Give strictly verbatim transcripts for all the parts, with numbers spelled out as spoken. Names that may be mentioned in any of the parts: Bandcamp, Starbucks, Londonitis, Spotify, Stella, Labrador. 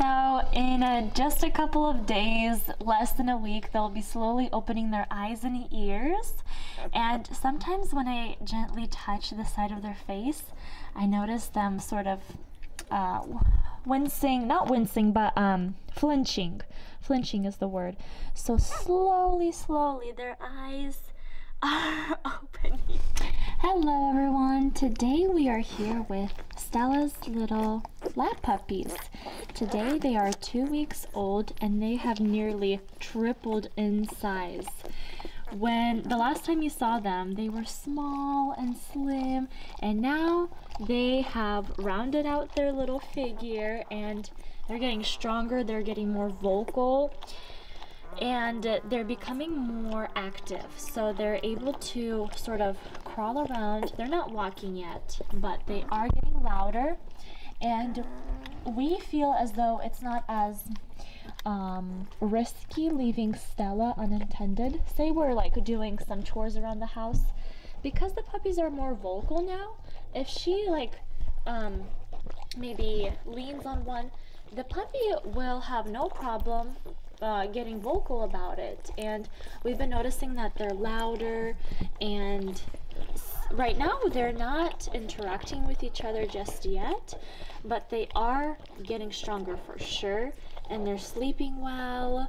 So in a, just a couple of days, less than a week, they'll be slowly opening their eyes and ears. And sometimes when I gently touch the side of their face, I notice them sort of uh, wincing, not wincing, but um, flinching. Flinching is the word. So slowly, slowly, their eyes are opening. Hello everyone, today we are here with Stella's little lab puppies. Today they are two weeks old and they have nearly tripled in size. When the last time you saw them, they were small and slim, and now they have rounded out their little figure and they're getting stronger, they're getting more vocal, and they're becoming more active. So they're able to sort of crawl around. They're not walking yet, but they are getting louder, and we feel as though it's not as um, risky leaving Stella unattended. Say we're like doing some chores around the house, because the puppies are more vocal now, if she like um, maybe leans on one, the puppy will have no problem Uh, getting vocal about it. And we've been noticing that they're louder, and right now they're not interacting with each other just yet, but they are getting stronger for sure, and they're sleeping well.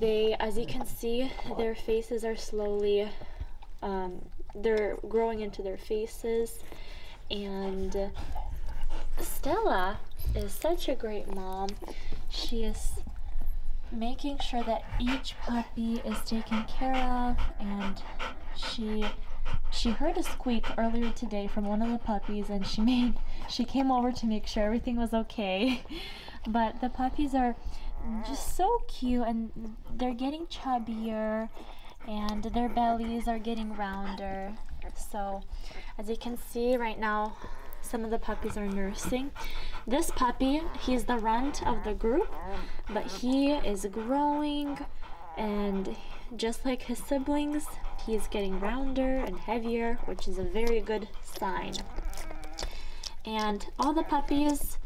They, as you can see, their faces are slowly um, they're growing into their faces. And Stella is such a great mom. She is making sure that each puppy is taken care of, and she she heard a squeak earlier today from one of the puppies, and she made she came over to make sure everything was okay. But the puppies are just so cute, and they're getting chubbier and their bellies are getting rounder. So as you can see right now, some of the puppies are nursing. This puppy, he's the runt of the group, but he is growing, and just like his siblings, he's getting rounder and heavier, which is a very good sign. And all the puppies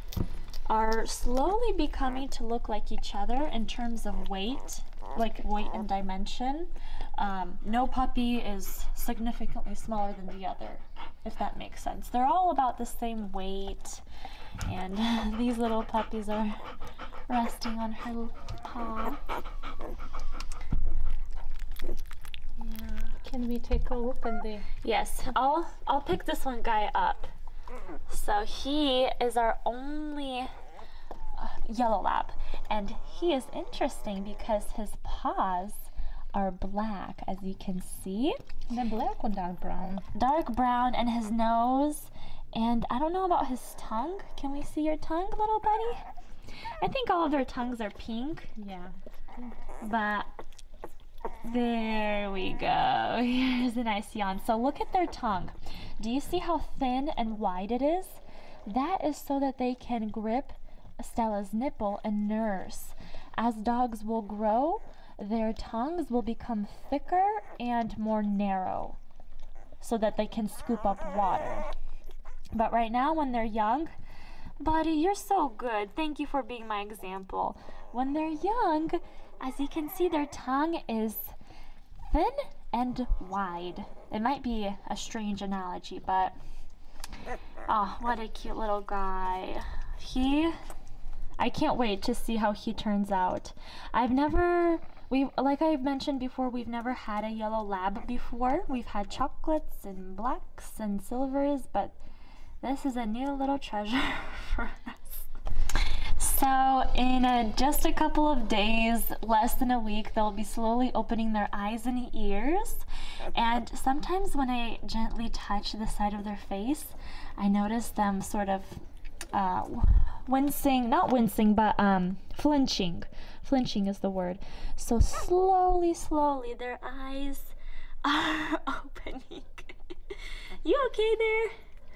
are slowly becoming to look like each other in terms of weight, like weight and dimension. Um, no puppy is significantly smaller than the other, if that makes sense. They're all about the same weight, and these little puppies are resting on her paw. Yeah. Can we take a look at the... Yes, I'll, I'll pick this one guy up. So he is our only uh, yellow lab, and he is interesting because his paws are black, as you can see. The black or dark brown? Dark brown, and his nose, and I don't know about his tongue. Can we see your tongue, little buddy? I think all of their tongues are pink. Yeah. But there we go. Here's a nice yawn. So look at their tongue. Do you see how thin and wide it is? That is so that they can grip Stella's nipple and nurse. As dogs will grow, their tongues will become thicker and more narrow so that they can scoop up water. But right now when they're young, buddy, you're so good. Thank you for being my example. When they're young, as you can see, their tongue is thin and wide. It might be a strange analogy, but oh, what a cute little guy. He, I can't wait to see how he turns out. I've never... We, like I've mentioned before, we've never had a yellow lab before. We've had chocolates and blacks and silvers, but this is a new little treasure for us. So in a, just a couple of days, less than a week, they'll be slowly opening their eyes and ears. And sometimes when I gently touch the side of their face, I notice them sort of uh, wincing, not wincing, but um, flinching. Flinching is the word. So slowly, slowly, their eyes are opening. You okay there?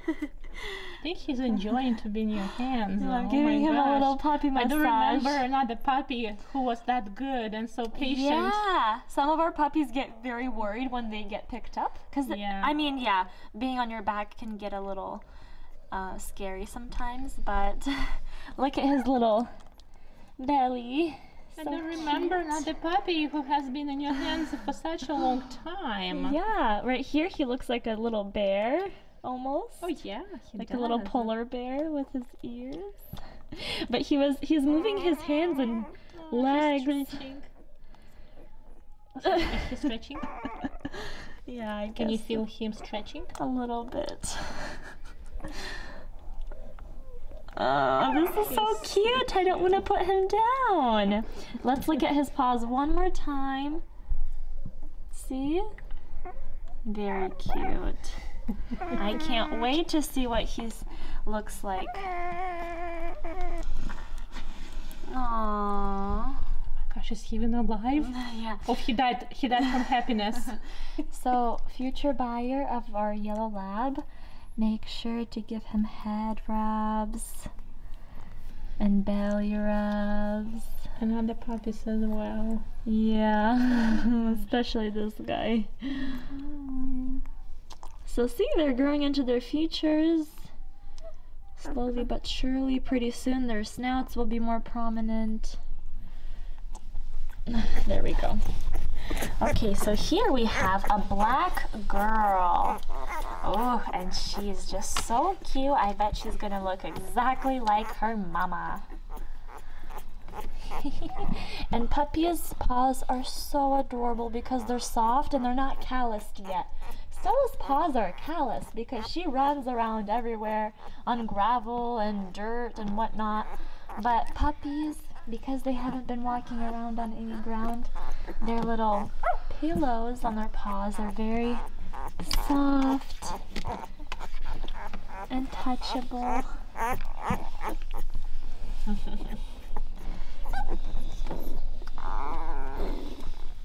I think he's enjoying to be in your hands. I'm oh giving him gosh. a little puppy massage. I don't remember another puppy who was that good and so patient. Yeah, some of our puppies get very worried when they get picked up. Because, yeah. I mean, yeah, being on your back can get a little uh, scary sometimes, but look at his little... belly. So and I remember cute. Another puppy who has been in your hands for such a long time. Yeah, right here he looks like a little bear, almost. Oh yeah, he like does. A little polar bear with his ears. But he was, he's moving his hands and oh, legs. He's stretching. Is he stretching? Yeah, I guess. Can you feel him stretching? A little bit. Oh, this is so cute. I don't want to put him down. Let's look at his paws one more time. See? Very cute. I can't wait to see what he looks like. Aww. Gosh, is he even alive? Yeah. Oh, he died. He died from happiness. So, future buyer of our yellow lab, make sure to give him head rubs and belly rubs. And other puppies as well. Yeah, especially this guy. So see, they're growing into their features. Slowly but surely, pretty soon their snouts will be more prominent. There we go. Okay, so here we have a black girl. Oh, and she's just so cute. I bet she's gonna look exactly like her mama. And Puppy's paws are so adorable because they're soft and they're not calloused yet. Stella's paws are calloused because she runs around everywhere on gravel and dirt and whatnot. But puppies, because they haven't been walking around on any ground, their little pillows on their paws are very soft and touchable.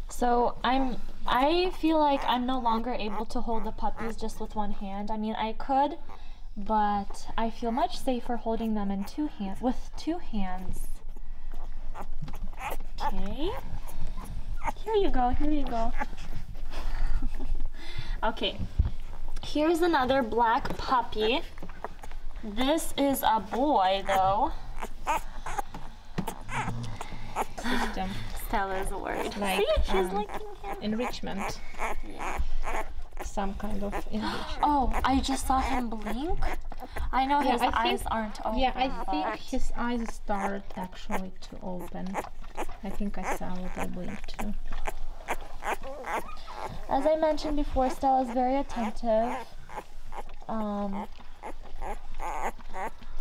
So I'm, I feel like I'm no longer able to hold the puppies just with one hand. I mean, I could, but I feel much safer holding them in two hand, with two hands. Okay, here you go, here you go. Okay, here's another black puppy. This is a boy, though. System. Stella's word. Like, see, she's um, licking him. Enrichment. Yeah. Some kind of enrichment. Oh, I just saw him blink. I know, yeah, his I eyes think, aren't open. Yeah, I think his eyes start actually to open. I think I saw what I blinked too. As I mentioned before, Stella's very attentive. Um,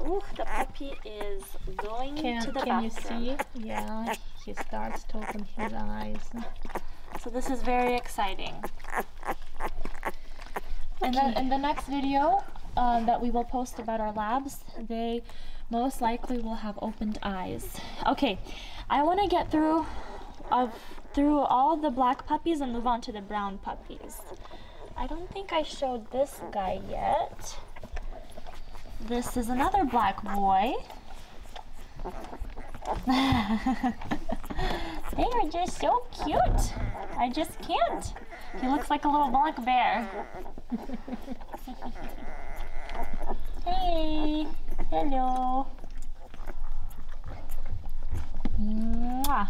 ooh, the puppy is going can, to the can bathroom. Can you see? Yeah, he starts to open his eyes. So this is very exciting. Okay. And then in the next video um, that we will post about our labs, they most likely will have opened eyes. Okay, I want to get through of through all the black puppies and move on to the brown puppies. I don't think I showed this guy yet. This is another black boy. They are just so cute. I just can't. He looks like a little black bear. Hey, hello. Mwah.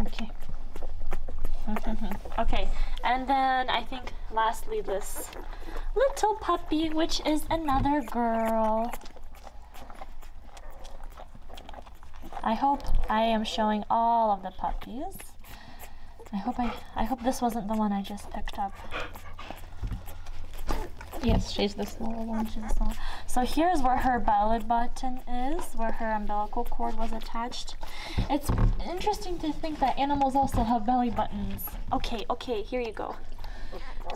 Okay. Okay, and then I think lastly this little puppy, which is another girl. I hope I am showing all of the puppies. I hope I I hope this wasn't the one I just picked up. Yes, she's the smaller one. She's the smaller. So here's where her belly button is, where her umbilical cord was attached. It's interesting to think that animals also have belly buttons. Okay, okay, here you go.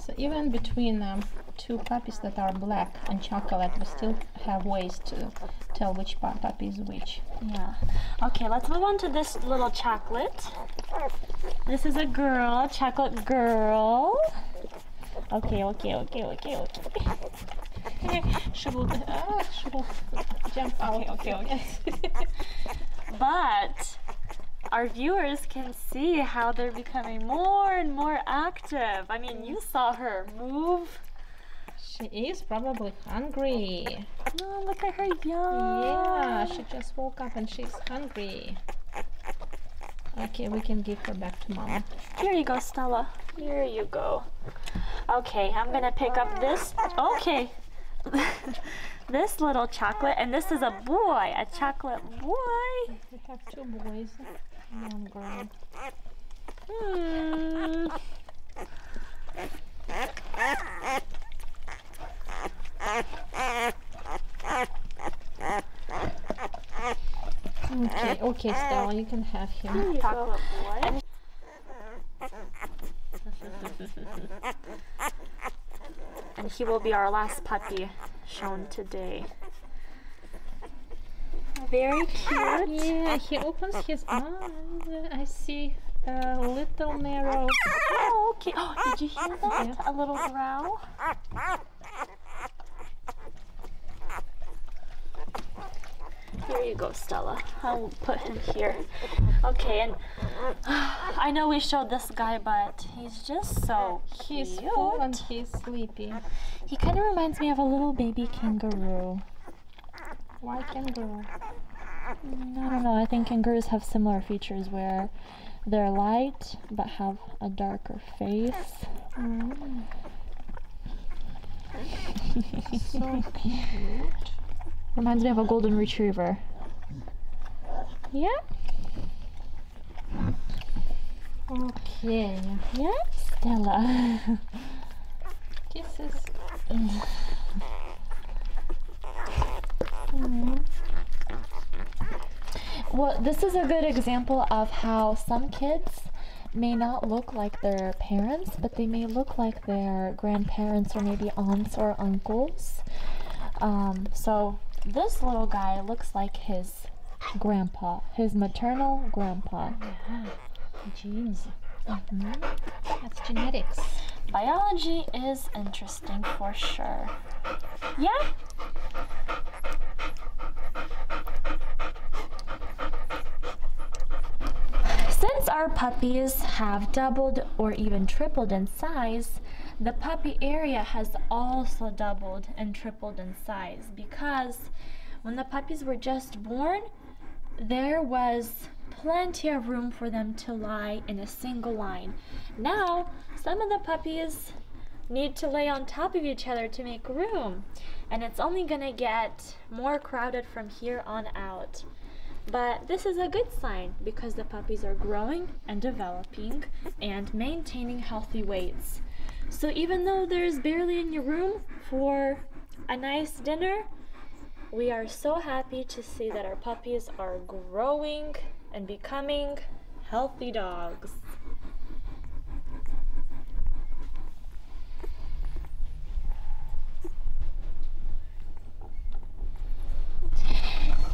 So even between um, two puppies that are black and chocolate, we still have ways to tell which puppy is which. Yeah. Okay, let's move on to this little chocolate. This is a girl, a chocolate girl. Okay, okay, okay, okay, okay. She will, uh, she will jump out. Okay, okay, okay. But our viewers can see how they're becoming more and more active. I mean, you saw her move. She is probably hungry. No, look at her yawn. Yeah, she just woke up and she's hungry. Okay, we can give her back to Mama. Here you go, Stella. Here you go. Okay, I'm gonna pick up this. Okay. This little chocolate, and this is a boy, a chocolate boy. We have two boys and one girl. Hmm. Okay, okay, Stella, you can have him. Chocolate boy. And he will be our last puppy shown today. Very cute. Yeah, he opens his eyes. I see a little narrow. Oh, okay. Oh, did you hear that? Yeah. A little growl. Here you go, Stella. I'll put him here. Okay, and I know we showed this guy, but he's just so cute. He's full and he's sleepy. He kind of reminds me of a little baby kangaroo. Why kangaroo? I don't know. I think kangaroos have similar features where they're light but have a darker face. Mm. So cute. Reminds me of a golden retriever. Yeah. Okay. Yeah, Stella. Kisses. Mm. Mm. Well, this is a good example of how some kids may not look like their parents, but they may look like their grandparents or maybe aunts or uncles. Um, so this little guy looks like his grandpa, his maternal grandpa. Yeah. Genes. Mm-hmm. That's genetics. Biology is interesting for sure. Yeah? Since our puppies have doubled or even tripled in size, the puppy area has also doubled and tripled in size, because when the puppies were just born, there was plenty of room for them to lie in a single line. Now, some of the puppies need to lay on top of each other to make room, and it's only gonna get more crowded from here on out. But this is a good sign because the puppies are growing and developing and maintaining healthy weights. So even though there's barely any room for a nice dinner, we are so happy to see that our puppies are growing and becoming healthy dogs.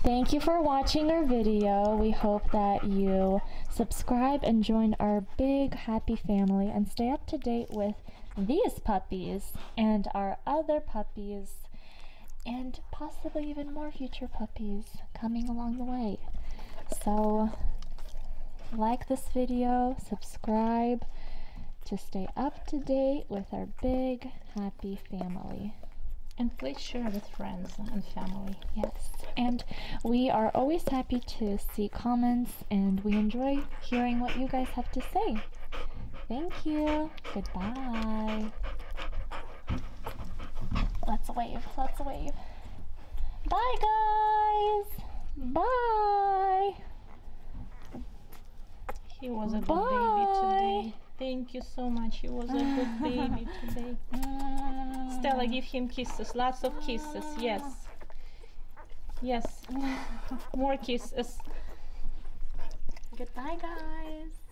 Thank you for watching our video. We hope that you subscribe and join our big happy family and stay up to date with these puppies and our other puppies and possibly even more future puppies coming along the way. So like this video, subscribe to stay up to date with our big happy family. And please share with friends and family. Yes. And we are always happy to see comments and we enjoy hearing what you guys have to say. Thank you. Goodbye. Let's wave. Let's wave. Bye, guys. Bye. He was a Bye. good baby today. Thank you so much. He was a good baby today. Stella, give him kisses. Lots of kisses. Yes. Yes. More kisses. Goodbye, guys.